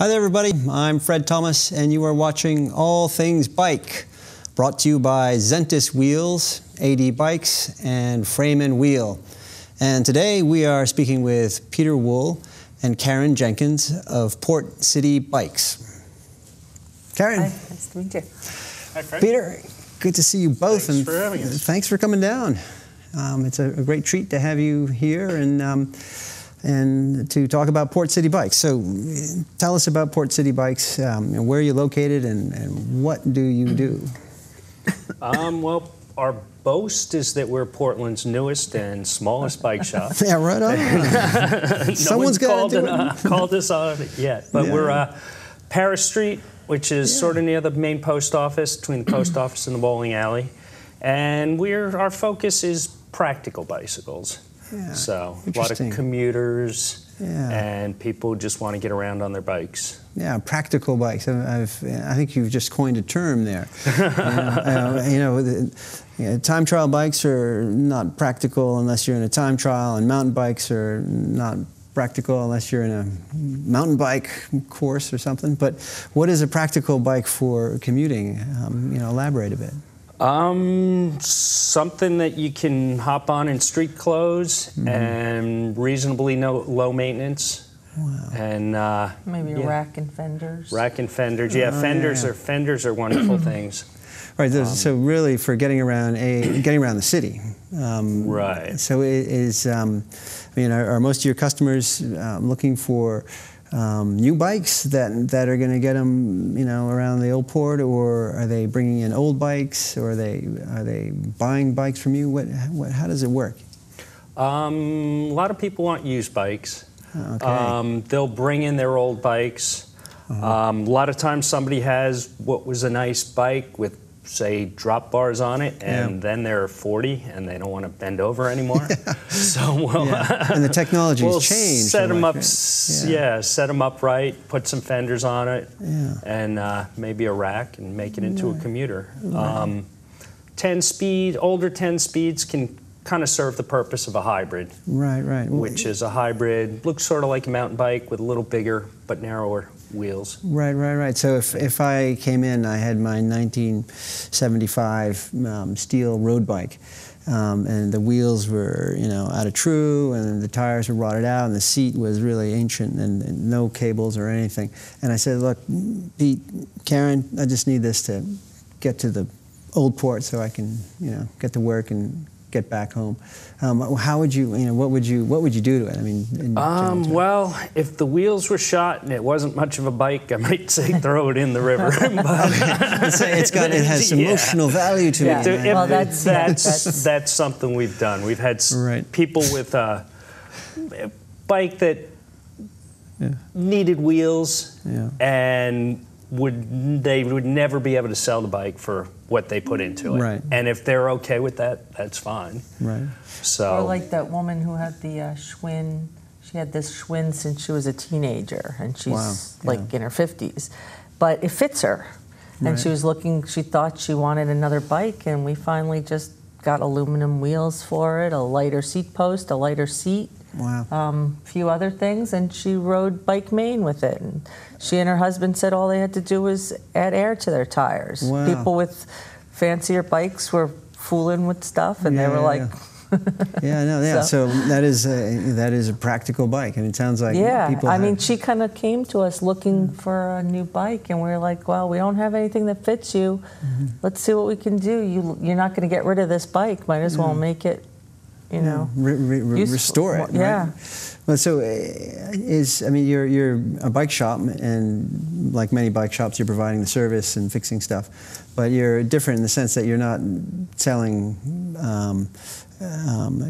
Hi there everybody, I'm Fred Thomas and you are watching All Things Bike, brought to you by Xentis Wheels, AD Bikes and Frame and Wheel. And today we are speaking with Peter Wool and Karen Jenkins of Port City Bikes. Karen. Hi, nice to meet you. Hi Fred. Peter, good to see you both. Thanks for having us. Thanks for coming down. It's a great treat to have you here and to talk about Port City Bikes. So tell us about Port City Bikes, and where you're located and what do you do? Well, our boast is that we're Portland's newest and smallest bike shop. Yeah, right on. No Someone's called, called us on it yet, but yeah. We're Paris Street, which is sort of near the main post office, between the post office and the bowling alley. And our focus is practical bicycles. Yeah, so a lot of commuters and people just want to get around on their bikes. Yeah, practical bikes. I think you've just coined a term there. Time trial bikes are not practical unless you're in a time trial, and mountain bikes are not practical unless you're in a mountain bike course or something. But what is a practical bike for commuting? Elaborate a bit. Something that you can hop on in street clothes and reasonably low maintenance. Wow. And maybe rack and fenders. Rack and fenders, yeah. Oh, fenders are wonderful things. Right. So really, for getting around the city. Right. So it is. Are most of your customers looking for new bikes that are going to get them, around the old port, or are they bringing in old bikes, or are they buying bikes from you? How does it work? A lot of people want used bikes. Okay. They'll bring in their old bikes. A lot of times somebody has what was a nice bike with, say, drop bars on it, and then they're 40 and they don't want to bend over anymore. So and the technology's changed. Set them up, set them up right, put some fenders on it, and maybe a rack, and make it into a commuter. 10-speed, older 10-speeds can kind of serve the purpose of a hybrid. Right, right. Which is a hybrid, looks sort of like a mountain bike with a little bigger but narrower wheels. Right, right, right. So if I came in, I had my 1975 steel road bike, and the wheels were, out of true, and the tires were rotted out, and the seat was really ancient, and no cables or anything. And I said, look, Pete, Karen, I just need this to get to the old port so I can, get to work and get back home. How would you, what would you do to it? I mean, well, if the wheels were shot and it wasn't much of a bike, I might say throw it in the river. It has emotional value to it. Well, that's something we've done. We've had people with a bike that needed wheels, and they would never be able to sell the bike for what they put into it. Right. And if they're okay with that, that's fine. Right. So. Or like that woman who had the Schwinn. She had this Schwinn since she was a teenager, and she's in her 50s. But it fits her. And she was looking, she thought she wanted another bike, and we finally just got aluminum wheels for it, a lighter seat post, a lighter seat. Wow. A few other things, and she rode Bike Maine with it. And she and her husband said all they had to do was add air to their tires. Wow. People with fancier bikes were fooling with stuff, and they were like, So that is a practical bike. I mean, it sounds like people. I mean, she kind of came to us looking for a new bike, and we were like, well, we don't have anything that fits you. Let's see what we can do. You're not going to get rid of this bike. Might as well make it. Restore it. Yeah. Right? Well, so you're a bike shop, and like many bike shops, you're providing the service and fixing stuff, but you're different in the sense that you're not selling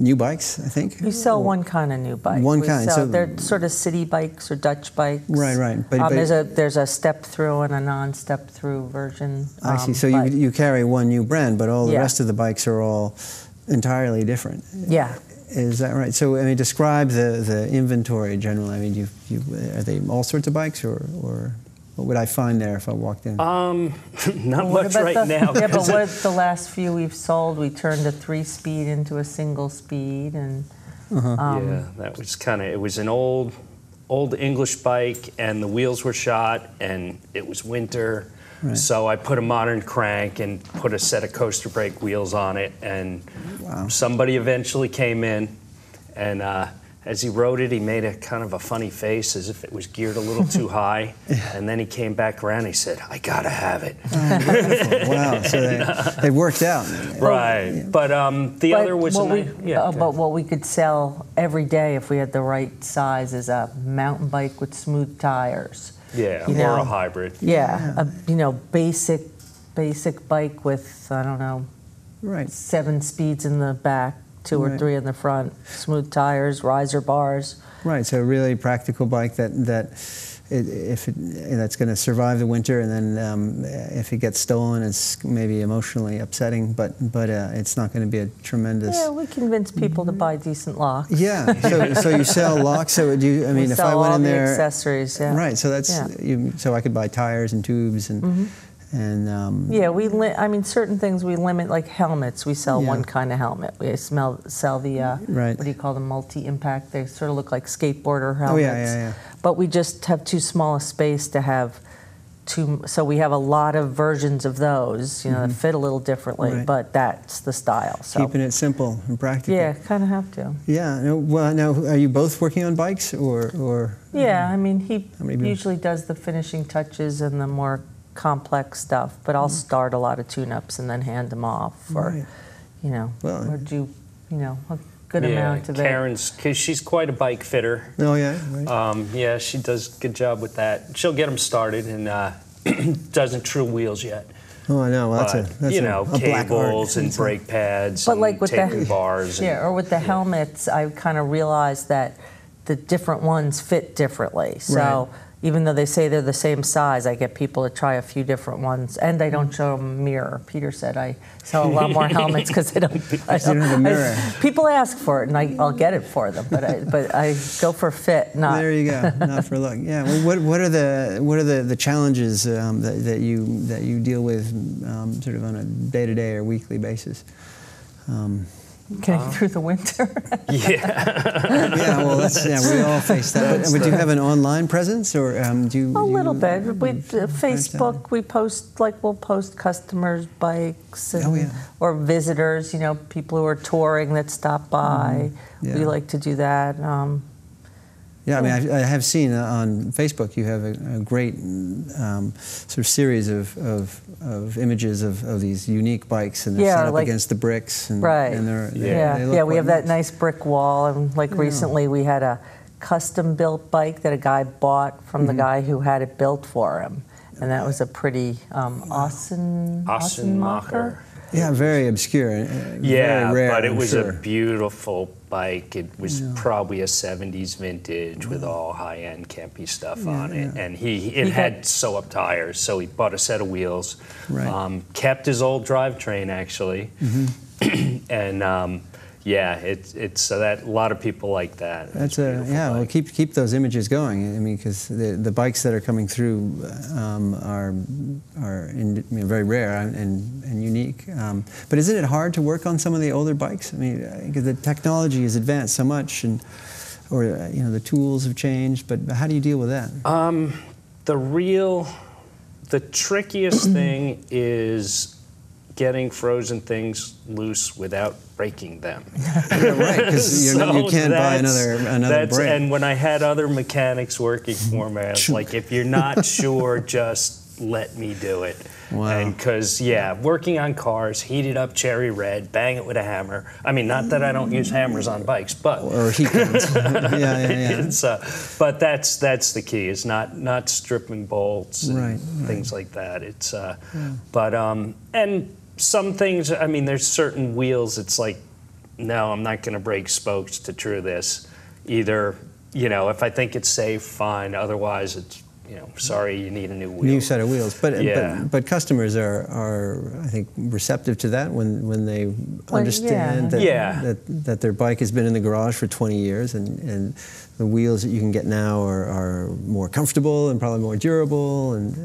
new bikes. I think we sell one kind of new bike. One kind. So they're sort of city bikes or Dutch bikes. Right, right. But there's a step through and a non-step through version. I see. So you carry one new brand, but all the rest of the bikes are all entirely different. Yeah. Is that right? So, I mean, describe the inventory generally. I mean, are they all sorts of bikes, or what would I find there if I walked in? Not much right now. Yeah, but what if the last few we've sold, we turned a 3-speed into a single speed, and that was kind of, it was an old old English bike, and the wheels were shot, and it was winter. Right. So I put a modern crank and put a set of coaster brake wheels on it, and wow. Somebody eventually came in, and as he rode it, he made a kind of a funny face as if it was geared a little too high. Yeah. And then he came back around and he said, I gotta have it. Oh, beautiful. Wow, so they worked out. Right, yeah. But what we could sell every day if we had the right size is a mountain bike with smooth tires. Yeah, or a hybrid. Yeah, yeah. A basic bike with, I don't know, right. 7 speeds in the back. 2 or 3 in the front, smooth tires, riser bars. Right, so a really practical bike that's going to survive the winter, and then if it gets stolen, it's maybe emotionally upsetting, but it's not going to be a tremendous. Yeah, we convince people to buy decent locks. Yeah, so you sell locks. So do you, I mean, we if sell I went all in the there, accessories. Yeah. Right, so that's so I could buy tires and tubes and. Mm-hmm. And, certain things we limit, like helmets. We sell one kind of helmet. We sell the what do you call them, multi-impact? They sort of look like skateboarder helmets. Oh, yeah. But we just have too small a space to have two. So we have a lot of versions of those. You know, that fit a little differently, but that's the style. So keeping it simple and practical. Yeah, kind of have to. Yeah. Well, now are you both working on bikes or? Yeah, he usually does the finishing touches and the more complex stuff, but I'll start a lot of tune-ups and then hand them off, or a good amount of it. Karen's, because she's quite a bike fitter. Oh yeah, right. She does a good job with that. She'll get them started and doesn't true wheels yet. Oh, I know. Well, that's cables and brake pads, but like with the bars, helmets, I kind of realized that the different ones fit differently. So. Right. Even though they say they're the same size, I get people to try a few different ones, and I don't show them a mirror. Peter said I sell a lot more helmets because I don't have a mirror. People ask for it, and I'll get it for them, but I go for fit, not. There you go, not for look. Yeah. Well, what are the challenges that you deal with sort of on a day-to-day or weekly basis? Getting through the winter. We all face that. But do you have an online presence, or do you? A little bit. Facebook, we post, we'll post customers' bikes and, or visitors, people who are touring that stop by. We like to do that. I have seen on Facebook you have a great sort of series of images of these unique bikes, and they're set up against the bricks. And, right. And we have that nice brick wall, and recently we had a custom-built bike that a guy bought from the guy who had it built for him, and that was a pretty Aussenmacher. Yeah, very obscure. Very rare, but it was a beautiful bike. It was probably a 70s vintage with all high-end campy stuff on it. And it had sew-up tires, so he bought a set of wheels. Right. Kept his old drivetrain, actually. Mm-hmm. And a lot of people like that. Well, keep those images going. I mean, because the bikes that are coming through are very rare and unique. But isn't it hard to work on some of the older bikes? I mean, because the technology has advanced so much, or the tools have changed. But how do you deal with that? The trickiest thing is getting frozen things loose without breaking them. Right, because you can't buy another brake. And when I had other mechanics working for me, I was like, if you're not sure, just let me do it. Wow. And because, working on cars, heat it up cherry red, bang it with a hammer. I mean, not that I don't use hammers on bikes, but... Or heat guns. But that's the key. It's not stripping bolts and things like that. It's... some things, there's certain wheels, it's like, no, I'm not going to break spokes to true this. Either, if I think it's safe, fine. Otherwise, it's, sorry, you need a new wheel. New set of wheels. But customers are I think, receptive to that when they understand that their bike has been in the garage for 20 years and the wheels that you can get now are more comfortable and probably more durable. And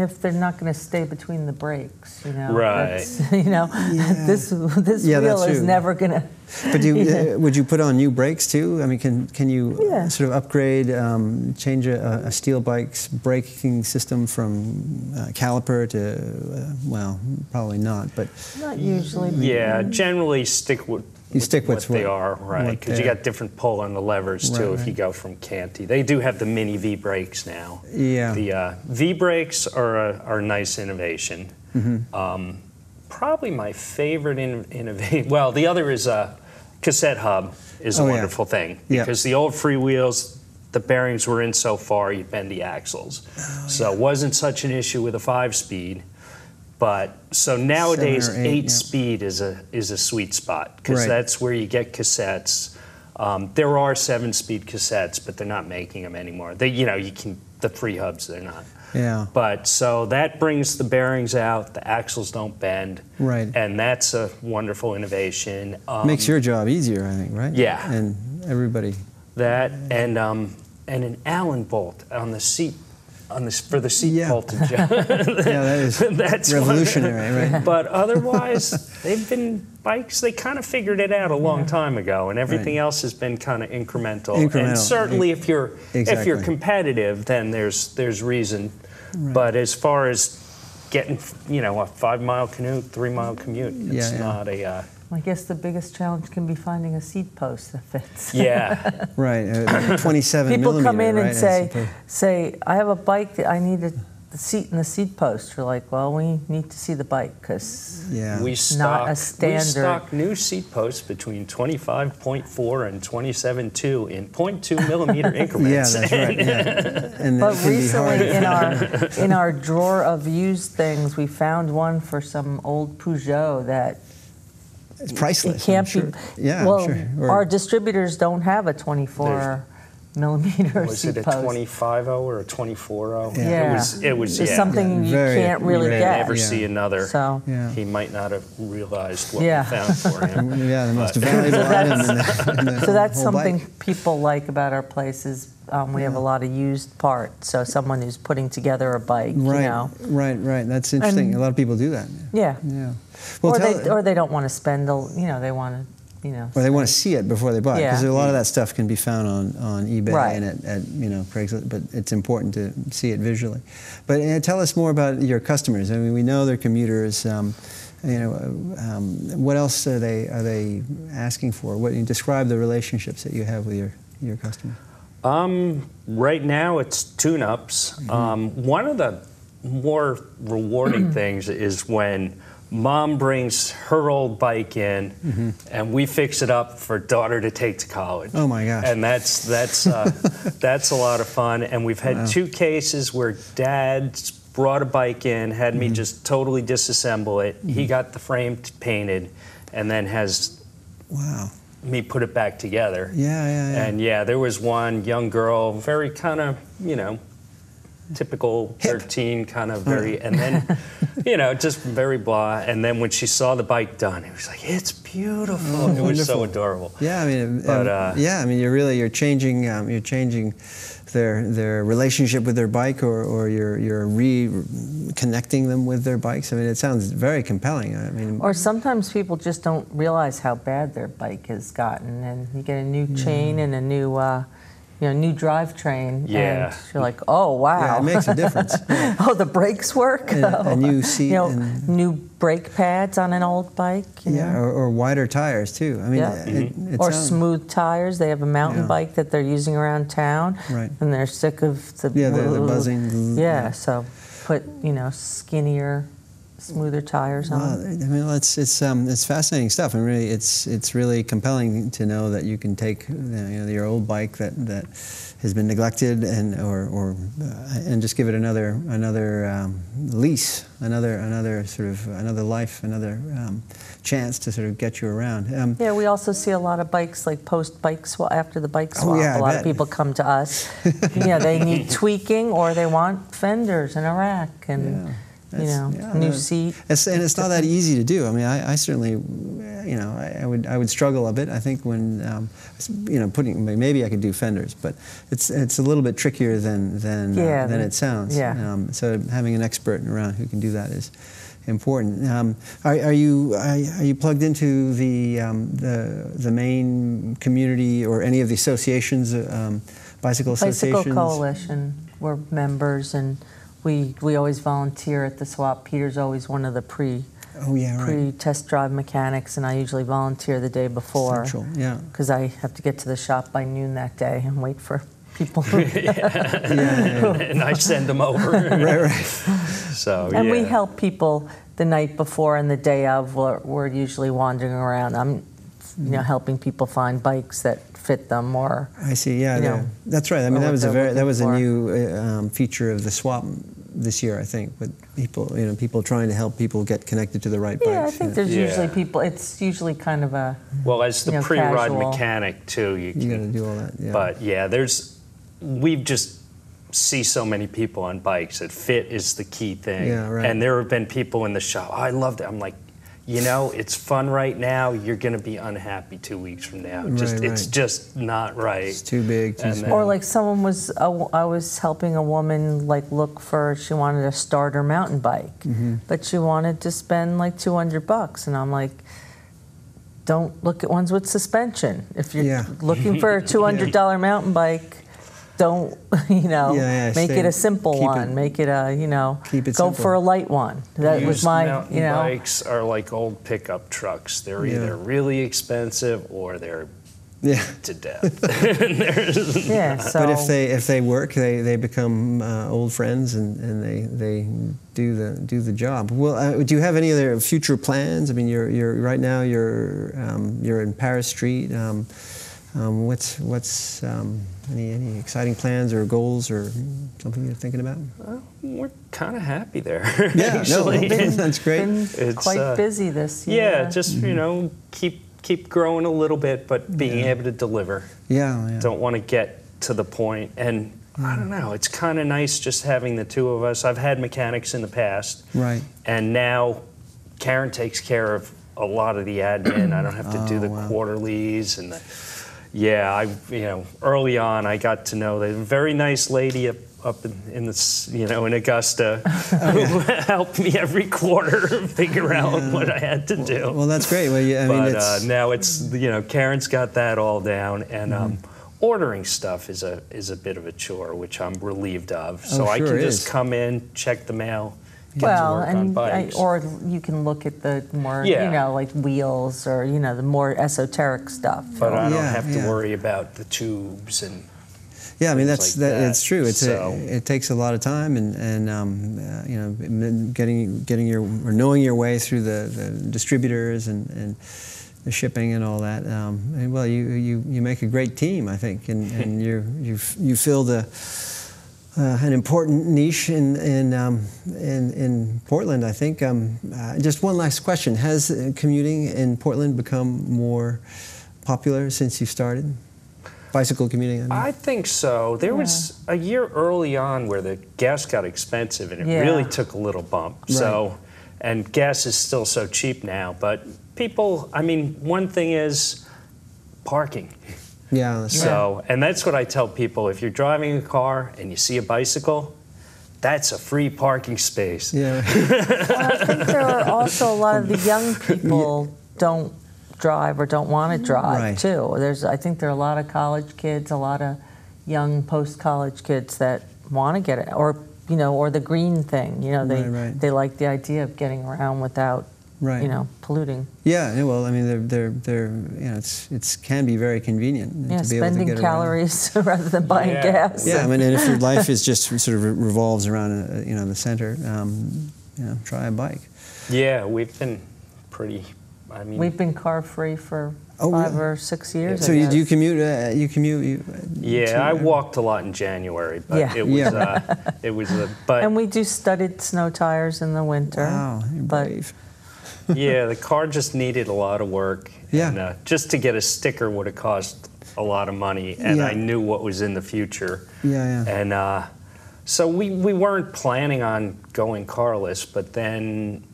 if they're not going to stay between the brakes, this wheel is never going to But do you, would you put on new brakes too? I mean, can you sort of upgrade, change a steel bike's braking system from caliper to, well, probably not, but... Not usually. Yeah, generally stick with... You stick with what they are, right? Because you got different pull on the levers too. If you go from Canty, they do have the mini V brakes now. Yeah, the V brakes are a nice innovation. Mm-hmm. Probably my favorite innovation. Well, the other is a cassette hub is a wonderful thing because the old freewheels, the bearings were in so far you bend the axles, so it wasn't such an issue with a 5-speed. But so nowadays, 8-speed is a sweet spot because that's where you get cassettes. There are 7-speed cassettes, but they're not making them anymore. They, you know, you can the free hubs they're not. Yeah. But so that brings the bearings out. The axles don't bend. Right. And that's a wonderful innovation. Makes your job easier, I think, right? Yeah. And everybody. That and an Allen bolt on the seat. On this for the seat bolt and job. That is that's revolutionary, right? But otherwise, they've been bikes. They kind of figured it out a long time ago, and everything else has been kind of incremental. And certainly, if you're if you're competitive, then there's reason. Right. But as far as getting, you know, a 5-mile commute, 3-mile commute, it's not a. I guess the biggest challenge can be finding a seat post that fits. Yeah, right. 27 people millimeter, come in and say, I have a bike that I need the seat and the seat post. You're like, well, we need to see the bike because not a standard. We stock new seat posts between 25.4 and 27.2 in 0.2 millimeter increments. Yeah, that's right. Yeah. And but recently, in our drawer of used things, we found one for some old Peugeot that. It's priceless. It can't be. Yeah, well, our distributors don't have a 24 millimeter seat post. Was it a 25.0 or a 24.0? Yeah. It was it's something you can't really get. Never see another. So he might not have realized what we found for him. The most valuable item. So that's something people like about our places. We have a lot of used parts. So someone who's putting together a bike, you know. Right. That's interesting. A lot of people do that. Yeah. Well, or they don't want to spend, you know, they want to, you know. Or they want to see it before they buy it. Because a lot of that stuff can be found on eBay and at you know, Craigslist, but it's important to see it visually. But tell us more about your customers. I mean, we know they're commuters. You know, what else are they asking for? What, you describe the relationships that you have with your customers. Right now it's tune-ups. Mm-hmm. One of the more rewarding things is when Mom brings her old bike in, and we fix it up for daughter to take to college. Oh my gosh! And that's that's a lot of fun. And we've had two cases where Dad brought a bike in, had me just totally disassemble it. Mm-hmm. He got the frame painted, and then has me put it back together. Yeah. And there was one young girl, very kind of typical hip. 13 kind of very and then just very blah, and then when she saw the bike done, it was like, it's beautiful. It was so adorable. I mean you're changing their relationship with their bike, or you're reconnecting them with their bikes. I mean, it sounds very compelling. I mean, or sometimes people just don't realize how bad their bike has gotten, and you get a new chain and a new new drivetrain, and you're like, oh, wow. Yeah, it makes a difference. Yeah. Oh, the brakes work? And a new seat. New brake pads on an old bike. You know? Or wider tires, too. I mean, or smooth tires. They have a mountain bike that they're using around town, and they're sick of the... Yeah, the buzzing. Yeah, so put, skinnier... smoother tires on. I mean, it's fascinating stuff, and really, it's really compelling to know that you can take your old bike that has been neglected and just give it another lease, another life, another chance to sort of get you around. We also see a lot of bikes like post bike swap, after the bike swap. A lot of people come to us. They need tweaking, or they want fenders and a rack and. New seat. It's not that easy to do. I mean, I certainly, I would struggle a bit. I think when, maybe I could do fenders, but it's a little bit trickier than it sounds. So having an expert around who can do that is important. Are you plugged into the main community or any of the associations, bicycle associations? Bicycle Coalition. We're members, and we always volunteer at the swap. Peter's always one of the pre-test drive mechanics, and I usually volunteer the day before. Central, yeah. Because I have to get to the shop by noon that day and wait for people. And I send them over. So, and we help people the night before and the day of. We're usually wandering around. I'm helping people find bikes that fit them or... I see, yeah, that's right. I mean, that was a new feature of the swap this year, I think, with people, people trying to help people get connected to the right bikes. Yeah, I think there's usually people, it's usually kind of a... Well, as the pre-ride mechanic, too, you gotta do all that, yeah. But, yeah, we just see so many people on bikes. That fit is the key thing. Yeah, right. And there have been people in the shop, I loved it. I'm like, it's fun right now. You're going to be unhappy 2 weeks from now. It's just not right. It's too big. Or like someone was, I was helping a woman look for, she wanted to start her mountain bike, but she wanted to spend like $200. And I'm like, don't look at ones with suspension. If you're looking for a $200 mountain bike, don't, make it a simple one. Make it a, go simple. For a light one. That used was my, mountain bikes are like old pickup trucks. They're either really expensive or they're to death. So. But if they work, they become old friends and they do the job. Well, do you have any other future plans? I mean, you're right now you're in Paris Street. What's any exciting plans or goals or something you're thinking about? Well, we're kind of happy there. Yeah, actually. No, that's great. It's quite busy this year. Yeah, just keep growing a little bit, but being able to deliver. Yeah. Don't want to get to the point, and I don't know. It's kind of nice just having the two of us. I've had mechanics in the past, right? And now Karen takes care of a lot of the admin. I don't have to do the quarterlies and the. Yeah, early on I got to know the very nice lady up in Augusta who helped me every quarter figure out what I had to do. Well, that's great. Well, now it's Karen's got that all down, and ordering stuff is a bit of a chore, which I'm relieved of. So I can just come in, check the mail. Or you can look at the more, wheels or, the more esoteric stuff. But I don't have to worry about the tubes and yeah, I mean, it's true. It takes a lot of time and getting knowing your way through the distributors and the shipping and all that. You make a great team, I think, and you fill the... an important niche in Portland, I think. Just one last question: has commuting in Portland become more popular since you started? Bicycle commuting. I think so. There was a year early on where the gas got expensive, and it really took a little bump. Right. So, and gas is still so cheap now. But people, I mean, one thing is parking. Yeah. That's and that's what I tell people. If you're driving a car and you see a bicycle, that's a free parking space. Yeah. Well, I think there are also a lot of the young people don't drive or don't want to drive too. I think there are a lot of college kids, a lot of young post-college kids that want to get it, or the green thing. They like the idea of getting around without. Right. Polluting. Yeah. Well, I mean, they're it can be very convenient. Yeah, to be spending able to get calories rather than buying gas. Yeah. I mean, and if your life is just sort of revolves around the center, try a bike. Yeah, we've been pretty. I mean, we've been car free for 5 or 6 years. Yeah. So you commute? I walked a lot in January, but and we do studded snow tires in the winter. Wow, you're brave. Yeah, the car just needed a lot of work. Yeah. And, just to get a sticker would have cost a lot of money, and I knew what was in the future. Yeah, yeah. And so we weren't planning on going carless, but then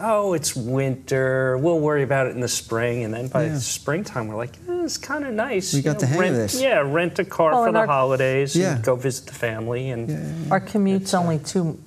oh, it's winter, we'll worry about it in the spring. And then by springtime, we're like, eh, it's kind of nice. We got the hang of this. Yeah, rent a car for the holidays and go visit the family. And our commute's only a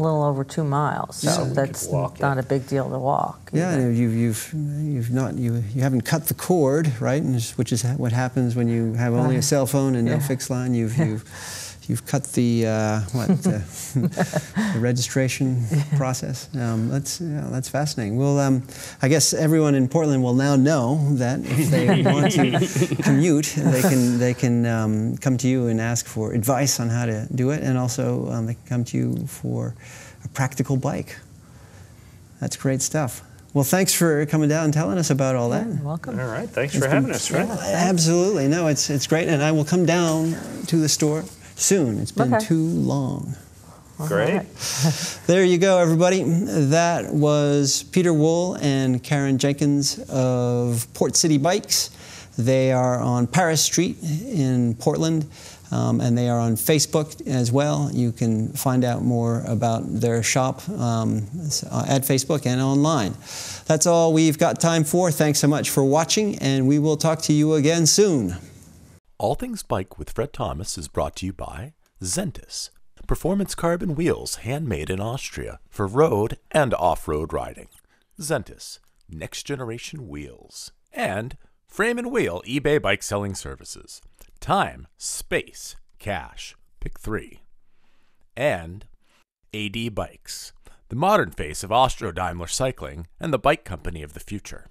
little over two miles, so that's not a big deal to walk. Yeah, you haven't cut the cord, right? And which is what happens when you have only a cell phone and no fixed line. You've cut the the registration process. That's fascinating. Well, I guess everyone in Portland will now know that if they want to commute, they can come to you and ask for advice on how to do it, and also they can come to you for a practical bike. That's great stuff. Well, thanks for coming down and telling us about all that. You're welcome. All right, thanks for having us, Fred. Absolutely. No, it's great, and I will come down to the store soon. It's been too long. Great. There you go, everybody. That was Peter Wool and Karen Jenkins of Port City Bikes. They are on Paris Street in Portland, and they are on Facebook as well. You can find out more about their shop at Facebook and online. That's all we've got time for. Thanks so much for watching, and we will talk to you again soon. All Things Bike with Fred Thomas is brought to you by Xentis, performance carbon wheels handmade in Austria for road and off-road riding. Xentis, next generation wheels. And Frame and Wheel eBay bike selling services. Time, space, cash. Pick 3. And AD Bikes, the modern face of Austro Daimler cycling and the bike company of the future.